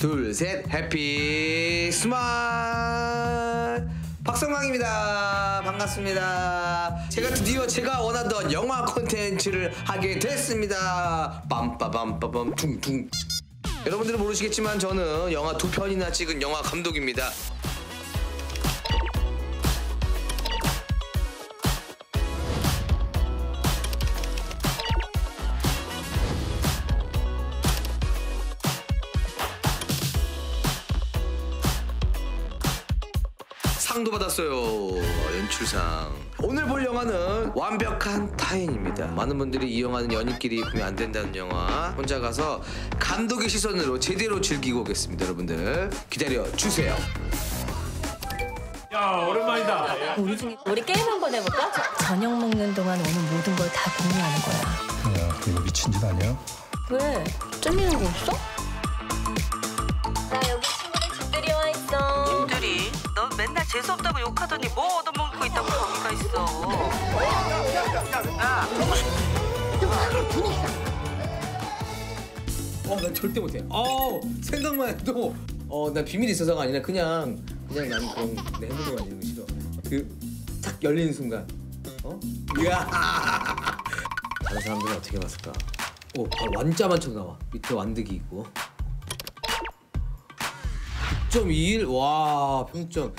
둘, 셋, 해피 스마일! 박성광입니다. 반갑습니다. 제가 드디어 제가 원하던 영화 콘텐츠를 하게 됐습니다. 빰빠밤빠밤 퉁퉁. 여러분들은 모르시겠지만 저는 영화 2편이나 찍은 영화 감독입니다. 상도 받았어요. 연출상. 오늘 볼 영화는 완벽한 타인입니다. 많은 분들이 이 영화는 연인끼리 보면 안 된다는 영화, 혼자 가서 감독의 시선으로 제대로 즐기고 오겠습니다. 여러분들 기다려주세요. 야, 오랜만이다. 우리 게임 한번 해볼까? 저녁 먹는 동안 오는 모든 걸 다 공유하는 거야. 야, 그거 미친 짓 아니야? 왜? 찔리는 거 없어? 나 여기 친구들 집들이 와 있어. 너 맨날 재수없다고 욕하더니 뭐 얻어먹고 있다고 거기가 있어. 야, 난 절대 못해. 생각만 해도 난 비밀이 있어서가 아니라 그냥 난 그런 내 행동만 이런 거 싫어. 그 딱 열리는 순간. 이야. 다른 사람들은 어떻게 봤을까? 바로 완자만 쳐 나와. 밑에 완득이 있고. 6.21? 와, 평점.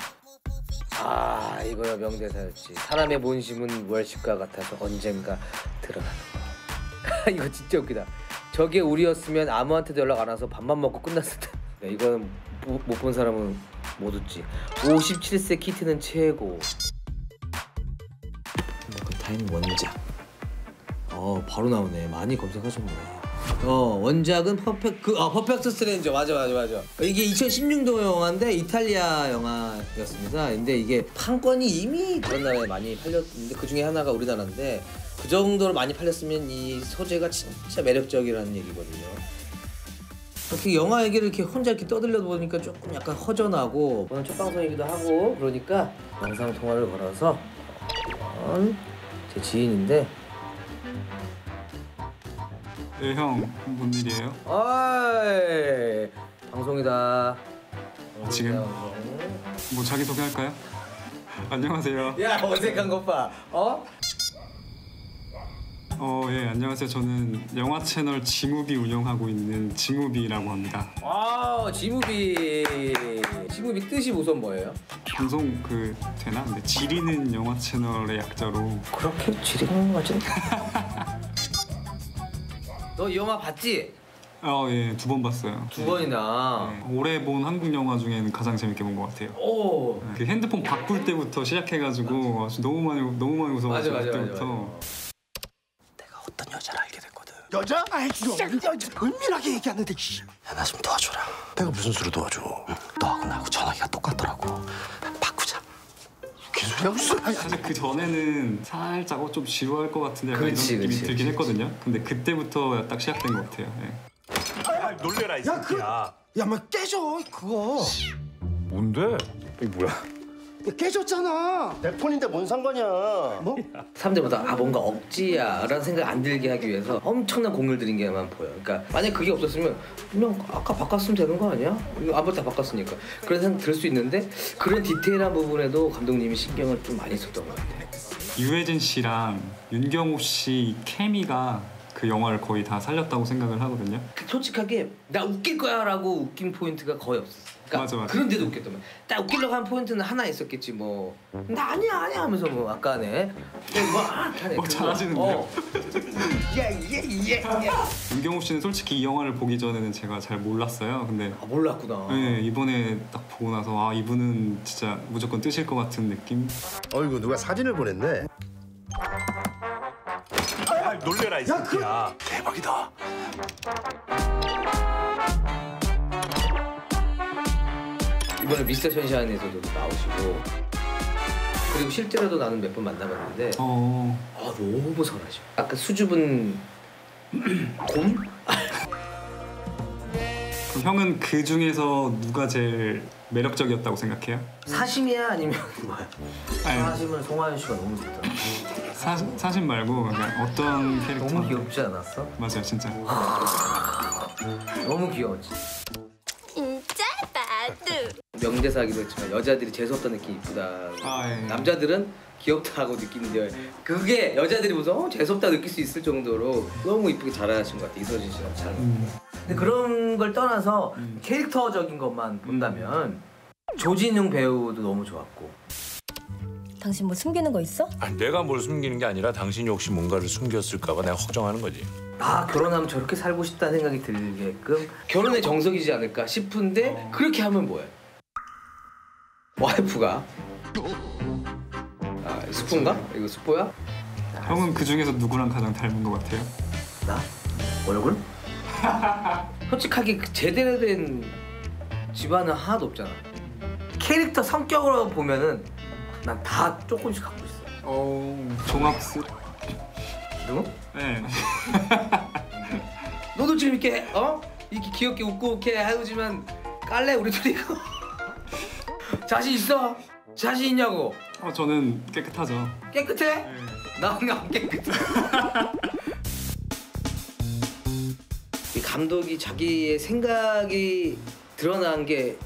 아, 이거야 명대사였지. 사람의 본심은 월식과 같아서 언젠가 드러나는 거야. 이거 진짜 웃기다. 저게 우리였으면 아무한테도 연락 안 와서 밥만 먹고 끝났을 텐데. 이거는 못 본 사람은 못 웃지. 57세 키트는 최고. 완벽한 타인 원작. 바로 나오네. 많이 검색하셨네. 원작은 퍼펙트 스트레인저. 맞아. 이게 2016년 영화인데 이탈리아 영화였습니다. 근데 이게 판권이 이미 다른 나라에 많이 팔렸는데 그 중에 하나가 우리나라인데 그 정도로 많이 팔렸으면 이 소재가 진짜 매력적이라는 얘기거든요. 이렇게 영화 얘기를 이렇게 혼자 이렇게 떠들려 보니까 조금 약간 허전하고 오늘 첫 방송이기도 하고 그러니까 영상 통화를 걸어서 제 지인인데. 네, 형, 뭔 일이에요? 어이, 방송이다. 지금? 뭐 자기소개할까요? 안녕하세요. 야, 어색한 것 봐. 예, 안녕하세요. 저는 영화 채널 지무비 운영하고 있는 지무비라고 합니다. 와우, 지무비 뜻이 우선 뭐예요? 방송 되나? 근데 지리는 영화 채널의 약자로. 그렇게 지리는 거지? 너 이 영화 봤지? 예, 2번 봤어요. 2번이나? 네. 올해 본 한국 영화 중에는 가장 재밌게 본 것 같아요. 오. 네. 그 핸드폰 바꿀 때부터 시작해가지고 아주 너무 많이 웃어가지고 그때부터. 내가 어떤 여자를 알게 됐거든. 여자? 아이 진짜 은밀하게 얘기하는데. 야, 나 좀 도와줘라. 내가 무슨 수로 도와줘? 너하고 나하고 전화기가 똑같더라고. 사실 그 전에는 살짝 좀 지루할 것 같은데 약간 이런 느낌이 들긴 했거든요. 근데 그때부터 딱 시작된 것 같아요. 예. 놀래라 이 새끼야. 야, 막 깨져 그거. 뭔데? 이게 뭐야? 깨졌잖아. 내 폰인데 뭔 상관이야. 뭐? 사람들보다 뭔가 억지야라는 생각 안 들게 하기 위해서 엄청난 공을 들인 게만 보여. 그러니까 만약 그게 없었으면 그냥 아까 바꿨으면 되는 거 아니야? 아무것도 다 바꿨으니까. 그런 생각 들 수 있는데 그런 디테일한 부분에도 감독님이 신경을 좀 많이 썼던 것 같아요. 유해진 씨랑 윤경호 씨 케미가 그 영화를 거의 다 살렸다고 생각을 하거든요. 솔직하게 나 웃길 거야라고 웃긴 포인트가 거의 없었어. 그러니까 맞아. 그런데도 웃겼더만. 딱 웃기려고 한 포인트는 하나 있었겠지 뭐. 나 아니야 하면서 뭐 아까네. 뭐 잘하시는데요. 예예예. 윤경호 씨는 솔직히 이 영화를 보기 전에는 제가 잘 몰랐어요. 근데 몰랐구나. 네, 이번에 딱 보고 나서 이분은 진짜 무조건 뜨실 것 같은 느낌. 어이구, 누가 사진을 보냈네. 아, 놀래라 이 새끼야. 대박이다. 이번에 미스터 션샤인에서도 나오시고 그리고 실제로도 나는 몇 번 만나봤는데 너무 선하죠. 아까 수줍은 곰? 그럼 형은 그 중에서 누가 제일 매력적이었다고 생각해요? 사심이야 아니면 뭐야? 사심은 송하윤 씨가 너무 좋다. 사심 말고 어떤 캐릭터? 너무 귀엽지 않았어? 맞아요, 진짜. 너무 귀여웠지. 진짜 나도. 명대사이기도 했지만 여자들이 재수없다 느낌 이쁘다. 아, 예. 남자들은 귀엽다고 느끼는데 그게 여자들이 무슨 재수없다 느낄 수 있을 정도로 너무 이쁘게 잘하신 것 같아. 이서진 씨랑 잘. 근데 그런 걸 떠나서 캐릭터적인 것만 본다면 조진웅 배우도 너무 좋았고. 당신 뭐 숨기는 거 있어? 아, 내가 뭘 숨기는 게 아니라 당신이 혹시 뭔가를 숨겼을까 봐 내가 걱정하는 거지. 아, 결혼하면 저렇게 살고 싶다는 생각이 들게끔 결혼의 정석이지 않을까 싶은데 그렇게 하면 뭐야? 와이프가 아, 스포인가? 이거 스포야? 형은 그 중에서 누구랑 가장 닮은 거 같아요? 나? 얼굴? 솔직하게 제대로 된 집안은 하나도 없잖아. 캐릭터 성격으로 보면은 난 다 조금씩 갖고 있어. 종합습. 누구? 네. 너도 지금 이렇게 이렇게 귀엽게 웃고 이렇게 하지만 깔래 우리 둘이 이거. 자신 있어? 자신 있냐고? 저는 깨끗하죠. 깨끗해? 네. 난 안 깨끗해. 이 감독이 자기의 생각이 드러난 게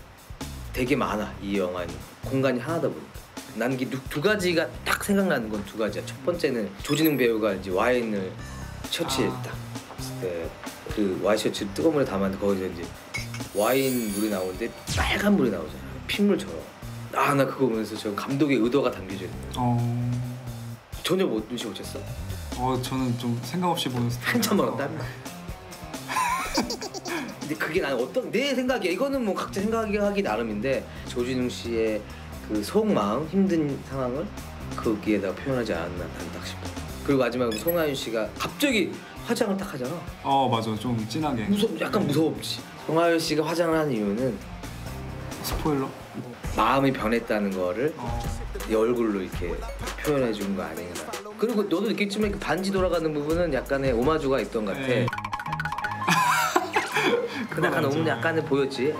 되게 많아 이 영화는. 공간이 하나다 보니까. 난 이게 두 가지가 딱 생각나는 건 두 가지야. 첫 번째는 조진웅 배우가 이제 와인을 셔츠에 딱 봤을 때 그 와인셔츠를 뜨거운 물에 담았는데 거기서 이제 와인 물이 나오는데 빨간 물이 나오잖아. 핏물처럼. 아, 나 그거 보면서 저 감독의 의도가 담겨져 있는 거야. 전혀 눈치 못 챘어? 저는 좀 생각 없이 보는 스타일. 한참 멀었다. 근데 그게 난 어떤 내 생각이야. 이거는 뭐 각자 생각하기 나름인데 조진웅 씨의 그 속마음, 힘든 상황을 거기에다가 표현하지 않았나 딱 싶어. 그리고 마지막으로 송하윤 씨가 갑자기 화장을 딱 하잖아. 맞아, 좀 진하게. 약간 무섭지. 송하윤 씨가 화장을 한 이유는 스포일러? 마음이 변했다는 거를 이 얼굴로 이렇게 표현해 준 거 아닌가. 그리고 너도 느꼈지만 그 반지 돌아가는 부분은 약간의 오마주가 있던 것 같아. 근데 약간 너무 약간은 보였지.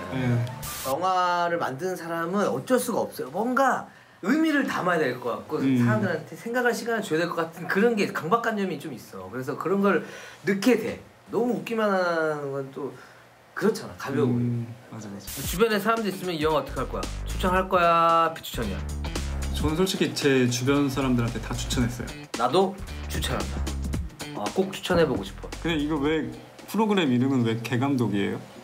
영화를 만드는 사람은 어쩔 수가 없어요. 뭔가 의미를 담아야 될 것 같고 사람들한테 생각할 시간을 줘야 될 것 같은 그런 게 강박관념이 좀 있어. 그래서 그런 걸 넣게 돼. 너무 웃기만 하는 건 또 그렇잖아. 가벼워 보이고. 맞아, 맞아. 주변에 사람들 있으면 이 영화 어떻게 할 거야? 추천할 거야? 비추천이야? 저는 솔직히 제 주변 사람들한테 다 추천했어요. 나도 추천한다. 아, 꼭 추천해보고 싶어. 근데 이거 왜 프로그램 이름은 왜 개감독이에요?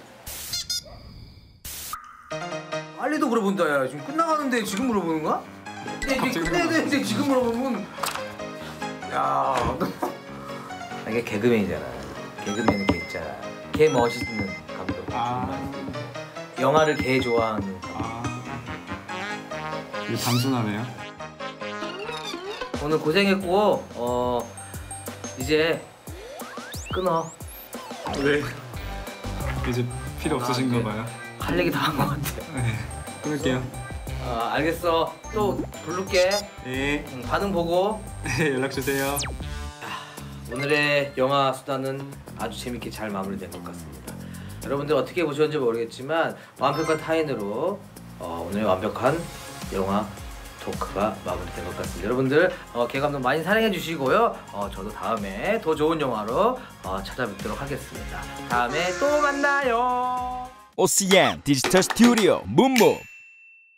빨리도 물어본다. 야, 지금 끝나가는데 지금 물어보는 거야? 이제 끝내야 되는데 지금 물어보면. 야, 아, 이게 개그맨이잖아. 개그맨은 개 있잖아. 개 멋있는 감독. 영화를 개 좋아하는 감독. 이게 단순하네요. 오늘 고생했고 이제 끊어. 왜? 이제 필요 없으신가 봐요. 할 얘기 다 한 것 같아. 네, 끊을게요. 알겠어. 또 부를게. 네. 반응 보고. 네, 연락 주세요. 오늘의 영화 수다는 아주 재밌게 잘 마무리된 것 같습니다. 여러분들 어떻게 보셨는지 모르겠지만 완벽한 타인으로 오늘의 완벽한 영화 토크가 마무리된 것 같습니다. 여러분들 개감독 많이 사랑해 주시고요. 저도 다음에 더 좋은 영화로 찾아뵙도록 하겠습니다. 다음에 또 만나요. OCN 디지털 스튜디오 문무